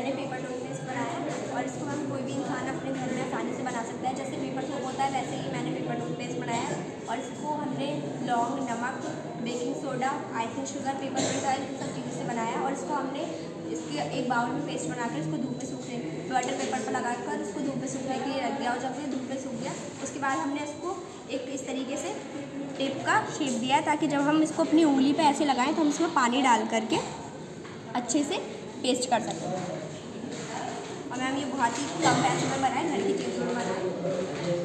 मैंने पेपर डोल में बनाया और इसको हम कोई भी इंसान अपने घर में आसानी से बना सकता है। जैसे पेपर सोप होता है वैसे ही मैंने पेपर डोल पेस्ट बनाया और इसको हमने लौंग, नमक, baking soda, icing sugar, peppermint oil इन सब चीज़ों से बनाया और इसको हमने इसके एक बाउल में पेस्ट बनाकर इसको धूप में सूखने बटर पेपर पर लगाकर उसको धूप में सूखने के लिए रख दिया और जब ये धूप में सूख गया उसके बाद हमने इसको एक इस तरीके से टेप का शेप दिया है ताकि जब हम इसको अपनी उंगली पर ऐसे लगाएं तो हम इसमें पानी डाल करके अच्छे से पेस्ट कर सकते हैं। और मैम ये बहुत ही कम पैसे में बनाए, घर की चीज़ों में बनाए।